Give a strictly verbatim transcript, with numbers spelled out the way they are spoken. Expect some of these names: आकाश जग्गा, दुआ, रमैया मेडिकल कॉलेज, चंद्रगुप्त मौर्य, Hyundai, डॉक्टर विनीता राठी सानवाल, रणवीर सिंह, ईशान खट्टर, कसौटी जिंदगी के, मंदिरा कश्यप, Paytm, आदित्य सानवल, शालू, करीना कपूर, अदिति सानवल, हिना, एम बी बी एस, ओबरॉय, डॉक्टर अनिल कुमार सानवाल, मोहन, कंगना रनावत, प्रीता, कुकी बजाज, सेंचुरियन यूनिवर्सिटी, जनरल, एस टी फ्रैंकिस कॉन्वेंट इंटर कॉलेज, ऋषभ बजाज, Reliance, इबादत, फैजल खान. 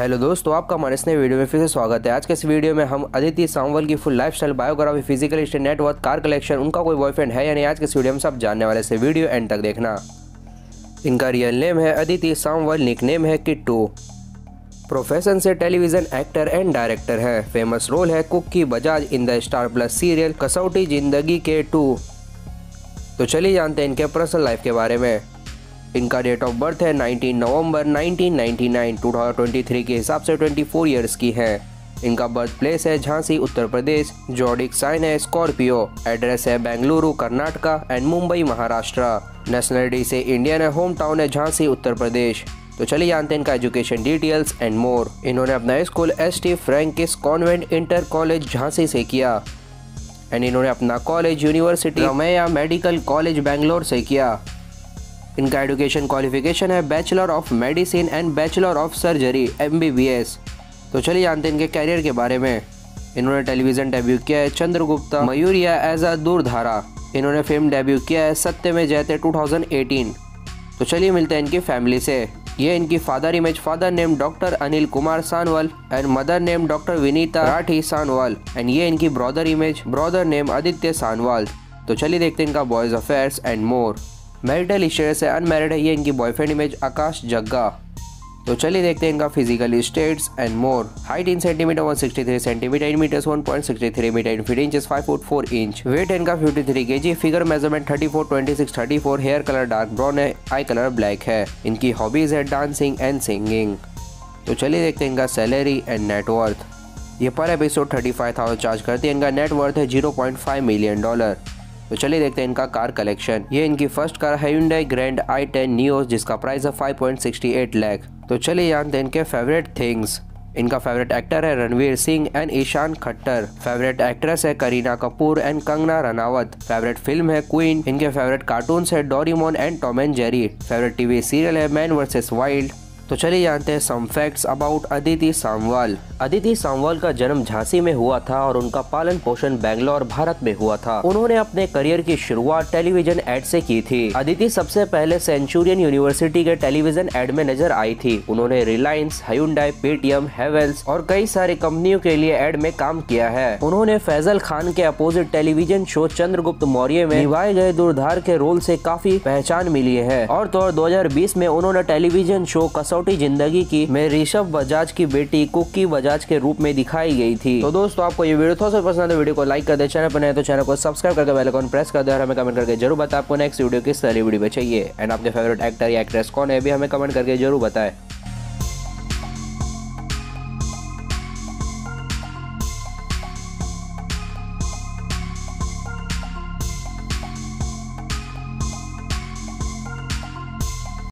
Hello दोस्तों, आपका हमारे इस नए वीडियो में फिर से स्वागत है। आज के इस वीडियो में हम अदिति सानवल की full lifestyle, biography, physical history, net worth, car collection, उनका कोई बॉयफ्रेंड है या नहीं, आज के इस वीडियो में सब जानने वाले से वीडियो एंड तक देखना। इनका रियल नेम है अदिति सानवल, निकनेम है किट्टू। प्रोफेशन से टेलीविजन एक्टर एंड डायरेक्टर है। फेमस रोल है कुक की Bajaj in the Star Plus serial कसौटी जिंदगी के टू। तो चलिए जानते हैं इनके पर्सनल लाइफ के बारे में। इनका डेट ऑफ बर्थ है उन्नीस नवंबर उन्नीस सौ निन्यानवे, दो हज़ार तेईस के हिसाब से चौबीस इयर्स की है। इनका बर्थ प्लेस है झांसी, उत्तर प्रदेश। जॉडिक साइन है स्कॉर्पियो। एड्रेस है बेंगलुरु, कर्नाटका एंड मुंबई, महाराष्ट्र। नेशनलिटी से इंडियन है। होम टाउन है झांसी, उत्तर प्रदेश। तो चलिए जानते हैं इनका एजुकेशन डिटेल्स एंड मोर। इन्होंने अपना school एस टी फ्रैंकिस कॉन्वेंट इंटर कॉलेज Jhansi से किया एंड इन्होंने अपना college university रमैया मेडिकल कॉलेज Bangalore से किया। इनका एजुकेशन क्वालिफिकेशन है bachelor of medicine and bachelor of surgery एम बी बी एस। तो चलिए जानते हैं इनके कैरियर के बारे में। इन्होंने टेलीविज़न डेब्यू किया है चंद्रगुप्त मयूरिया एज अ दूरधारा। इन्होंने फिल्म डेब्यू किया है सत्य में जयते दो हज़ार अठारह। तो चलिए मिलते हैं इनकी फैमिली से। ये इनकी father image, father name डॉक्टर अनिल कुमार सानवाल and mother name डॉक्टर विनीता राठी सानवाल and ये इनकी brother image, brother name आदित्य सानवल। तो चलिए देखते हैं इनका boys affairs and more. Marital status है अनमैरिड है। ये इनकी बॉयफ्रेंड इमेज आकाश जग्गा। तो चलिए देखते हैं इनका physical status and more. Height in centimeter एक सौ तिरसठ centimeter, in meters one point six three meter, in feet inches पाँच फुट चार इंच। वेट है इनका तिरेपन केजी। फिगर मेजरमेंट चौंतीस छब्बीस चौंतीस। हेयर कलर डार्क ब्राउन है, आई कलर ब्लैक है। इनकी हॉबीज है डांसिंग एंड सिंगिंग। तो चलिए देखते हैं इनका सैलरी एंड नेटवर्थ। ये per episode thirty five thousand charge करती है। इनका नेटवर्थ है zero point five million dollar. तो चलिए देखते हैं इनका कार कलेक्शन। ये इनकी फर्स्ट कार है Hyundai grand i ten Nios, जिसका प्राइस है five point six eight lakh. तो चलिए जानते हैं इनके फेवरेट थिंग्स। इनका फेवरेट एक्टर है रणवीर सिंह and ईशान खट्टर। Favourite actress है करीना कपूर and कंगना रनावत। Favourite film है क्वीन। इनके फेवरेट कार्टून्स है Doraemon and Tom and Jerry. Favourite TV serial है मैन वर्सेस वाइल्ड। तो चलिए जानते हैं some facts about अदिति सानवल। अदिति सानवल का जन्म झांसी में हुआ था और उनका पालन पोषण बेंगलोर, भारत में हुआ था। उन्होंने अपने करियर की शुरुआत टेलीविजन एड से की थी। अदिति सबसे पहले सेंचुरियन यूनिवर्सिटी के टेलीविजन एड में नजर आई थी। उन्होंने रिलायंस, ह्यूंडई, पेटीएम, हैवेल्स और कई सारी कंपनियों के लिए एड में काम किया है। उन्होंने फैजल खान के opposite television show चंद्रगुप्त मौर्य में निभाए गए दूरधार के रोल से काफी पहचान मिली है। और तो और दो हज़ार बीस में उन्होंने टेलीविजन शो कसौटी जिंदगी की में ऋषभ बजाज की बेटी कुकी बजाज के रूप में दिखाई गई थी। तो दोस्तों, आपको ये वीडियो थोड़ा सा पसंद है, वीडियो को लाइक कर दे, चैनल पर नए तो चैनल को सब्सक्राइब करके बेल आइकन प्रेस कर दे और हमें कमेंट करके जरूर बताएं आपको नेक्स्ट वीडियो किस तरह वीडियो पे चाहिए एंड आपके फेवरेट एक्टर या एक्ट्रेस कौन है भी हमें कमेंट करके जरूर बताएं।